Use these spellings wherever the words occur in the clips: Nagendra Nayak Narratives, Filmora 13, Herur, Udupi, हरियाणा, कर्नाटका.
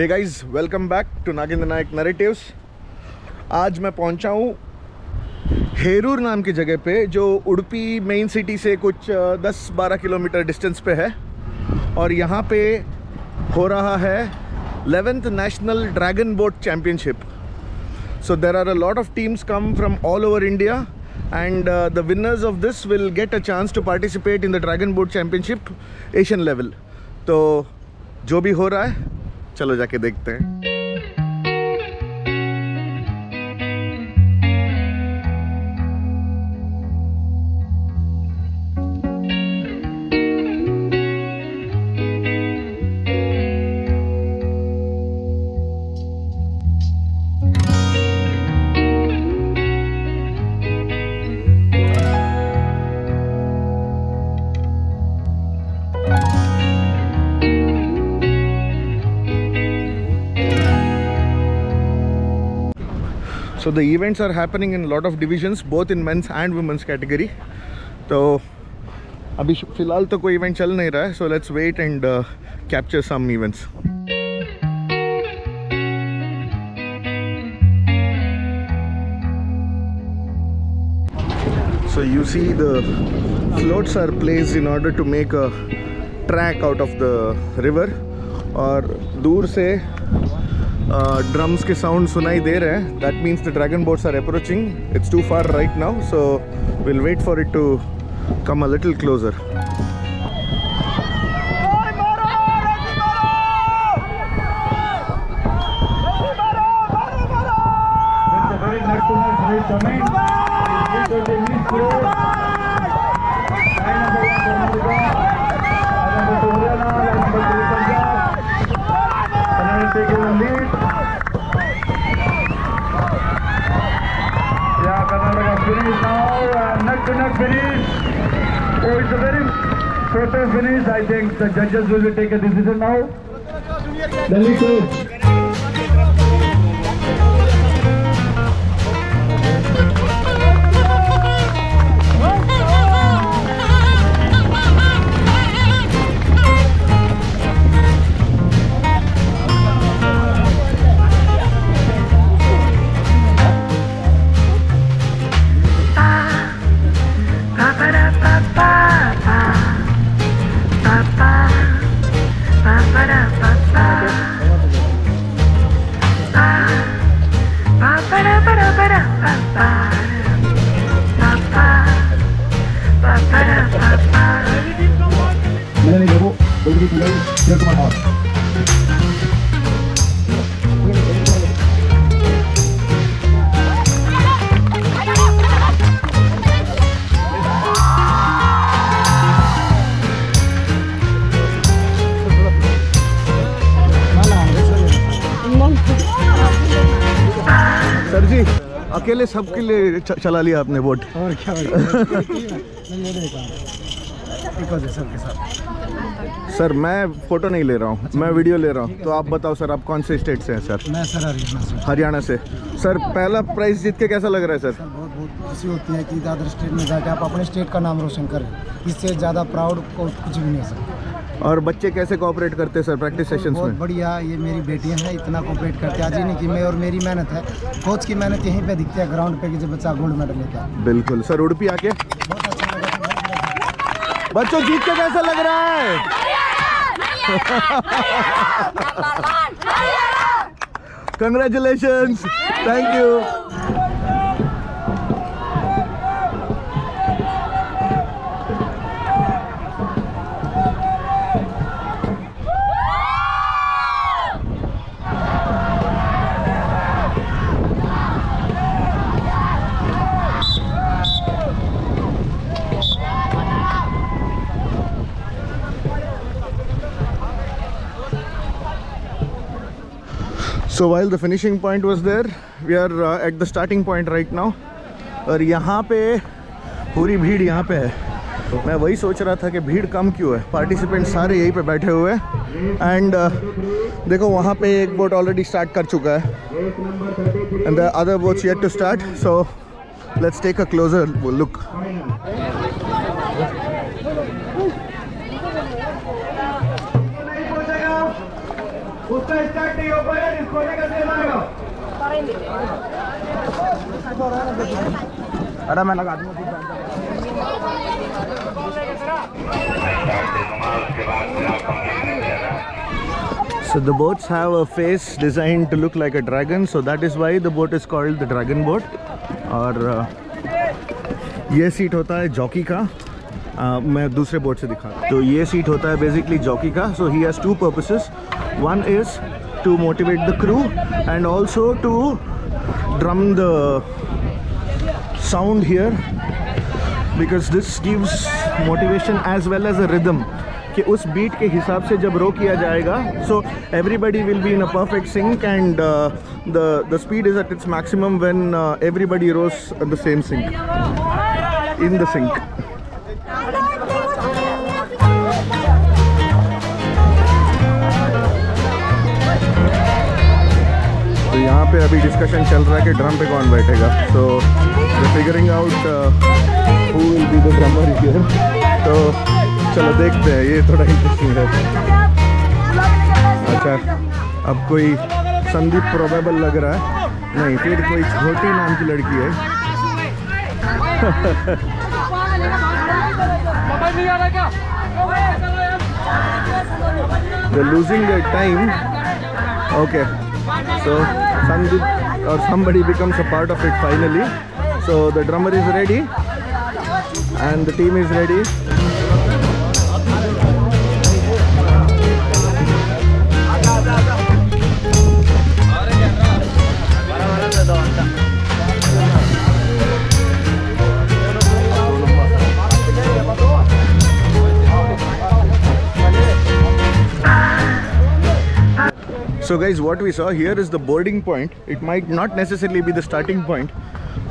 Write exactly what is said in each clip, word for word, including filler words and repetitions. Hey guys, welcome back to Nagendra Nayak narratives. आज मैं पहुंचा हूँ हेरूर नाम की जगह पे, जो उडुपी मेन सिटी से कुछ दस बारह किलोमीटर डिस्टेंस पे है। और यहाँ पे हो रहा है eleventh national dragon boat championship. So there are a lot of teams come from all over India and uh, the winners of this will get a chance to participate in the Dragon Boat Championship Asian level। तो जो भी हो रहा है चलो जाके देखते हैं। So the events are happening in a lot of divisions, both in men's and women's category। तो अभी फिलहाल तो कोई event चल नहीं रहा है, so let's wait and uh, capture some events। So you see the floats are placed in order to make a track out of the river। और दूर से ड्रम्स uh, के साउंड सुनाई दे रहे हैं। That means the dragon boats are approaching. It's too far right now, so will wait for it to come a little closer. Protest finish, I think the judges will be take a decision now। Delhi to sir ji अकेले सबके लिए चला लिया आपने boat. और क्या सबके साथ। सर मैं फोटो नहीं ले रहा हूँ, मैं वीडियो ले रहा हूँ। तो आप बताओ सर, आप कौन से स्टेट से हैं सर? मैं सर हरियाणा से। हरियाणा से सर, पहला प्राइज जीत के कैसा लग रहा है सर? सर बहुत बहुत खुशी होती है कि अदर स्टेट में जाके आप अपने स्टेट का नाम रोशन करें। इससे ज़्यादा प्राउड कुछ भी नहीं सर। और बच्चे कैसे कोऑपरेट करते हैं सर प्रैक्टिस सेशंस में? बढ़िया, ये मेरी बेटियाँ हैं, इतना कोऑपरेट करते हैं। आज नहीं कि मैं और मेरी मेहनत है, कोच की मेहनत यहीं पर दिखती है ग्राउंड पर कि जब बच्चा गोल्ड मेडल लेता है। बिल्कुल सर, उडुपी आके बच्चों जीत के कैसा लग रहा है? Congratulations, thank you. So while the finishing point was there, we are uh, at the starting point right now। और यहाँ पे पूरी भीड़ यहाँ पे है। मैं वही सोच रहा था कि भीड़ कम क्यों है, पार्टिसिपेंट सारे यहीं पे बैठे हुए हैं। एंड uh, देखो वहाँ पे एक बोट ऑलरेडी स्टार्ट कर चुका है and the other boats yet to start. So let's take a closer look. उसका स्टार्ट नहीं हो पाया, इसको लेकर लगाओ। अरे मैं लगा दूंगा। So the boats have a face designed to look like a dragon, so that is why the boat is called the Dragon Boat. और ये सीट होता है जॉकी का। Uh, मैं दूसरे बोट से दिखा रहा हूँ। तो ये सीट होता है बेसिकली जॉकी का। So he has two purposes, one is to motivate the crew and also to drum the sound here, because this gives motivation as well as a rhythm, कि उस बीट के हिसाब से जब row किया जाएगा so everybody will be in a perfect sync and the the speed is at its maximum when everybody rows the same sync in the sync. यहाँ पे अभी डिस्कशन चल रहा है कि ड्रम पे कौन बैठेगा, तो figuring out who will be the drummer here. तो चलो देखते हैं, ये थोड़ा इंटरेस्टिंग है। अच्छा, अब कोई संदीप प्रोबेबल लग रहा है, नहीं फिर कोई छोटी नाम की लड़की है। The losing the time, okay. So Sandeep or somebody becomes a part of it finally. So the drummer is ready and the team is ready. So guys, what we saw here is the boarding point. It might not necessarily be the starting point.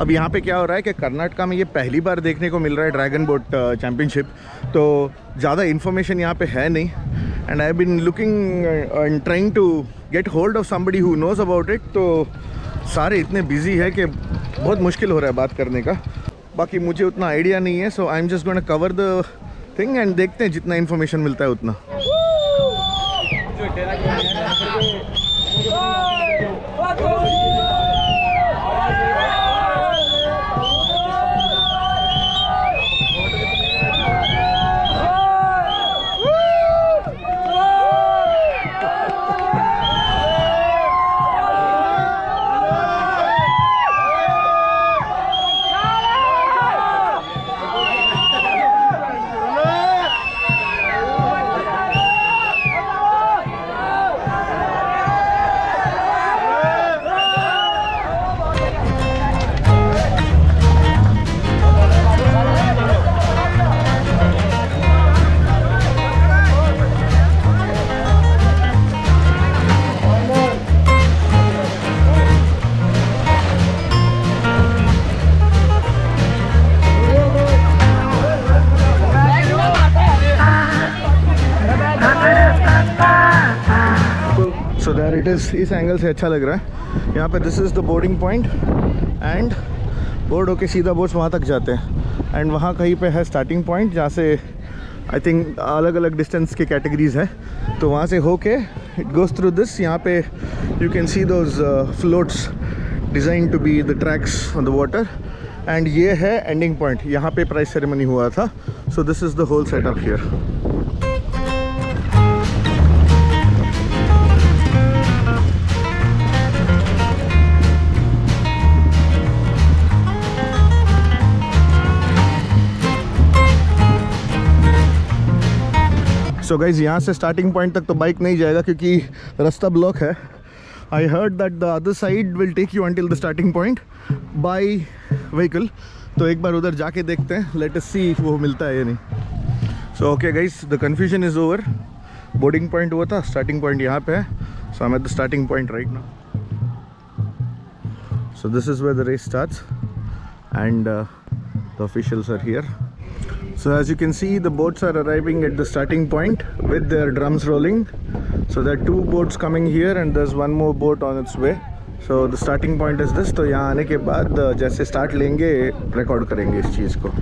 अब यहाँ पे क्या हो रहा है कि कर्नाटका में ये पहली बार देखने को मिल रहा है ड्रैगन बोट चैम्पियनशिप, तो ज़्यादा इन्फॉर्मेशन यहाँ पे है नहीं। And I have been looking and trying to get hold of somebody who knows about it, तो सारे इतने बिजी है कि बहुत मुश्किल हो रहा है बात करने का। बाकी मुझे उतना आइडिया नहीं है, so I am just going to cover the thing and देखते हैं जितना इन्फॉर्मेशन मिलता है उतना। इस इस एंगल से अच्छा लग रहा है यहाँ पे। This is the boarding point and board होके सीधा बोट्स वहाँ तक जाते हैं, एंड वहाँ कहीं पे है स्टार्टिंग पॉइंट जहाँ से आई थिंक अलग अलग डिस्टेंस के कैटेगरीज है, तो वहाँ से होके इट गोज़ थ्रू दिस। यहाँ पे you can see those floats design to be the tracks on the water, and ये है एंडिंग पॉइंट, यहाँ पे प्राइस सेरेमनी हुआ था। So this is the whole setup here. So guys, यहाँ से स्टार्टिंग पॉइंट तक तो बाइक नहीं जाएगा क्योंकि रास्ता ब्लॉक है। I heard that the other side will take you until the starting point by vehicle, तो एक बार उधर जाके देखते हैं, लेट अस सी वो मिलता है या नहीं। So okay guys, the confusion is over. Boarding point हुआ था, स्टार्टिंग पॉइंट यहाँ पे है। So I am at the starting point right now. So this is where the race starts and the officials are here. So as you can see, the boats are arriving at the starting point with their drums rolling. So there are two boats coming here and there's one more boat on its way. So the starting point is this. तो यहाँ आने के बाद जैसे start लेंगे record करेंगे इस चीज़ को।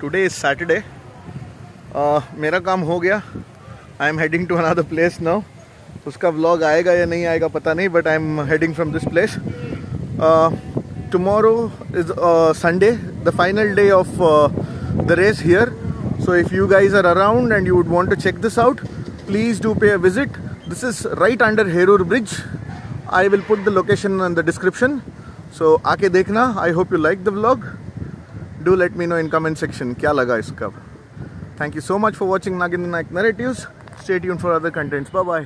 Today is Saturday. मेरा काम हो गया. I am heading to another place now. उसका व्लॉग आएगा या नहीं आएगा पता नहीं, but I am heading from this place. Tomorrow is Sunday, the final day of the race here. So if you guys are around and you would want to check this out, please do pay a visit. This is right under Herur Bridge. I will put the location in the description. So aake dekhna. I hope you like the vlog. Do let me know in comment section kya laga iska. Thank you so much for watching Nagendra Nayak Narratives. Stay tuned for other contents. Bye bye.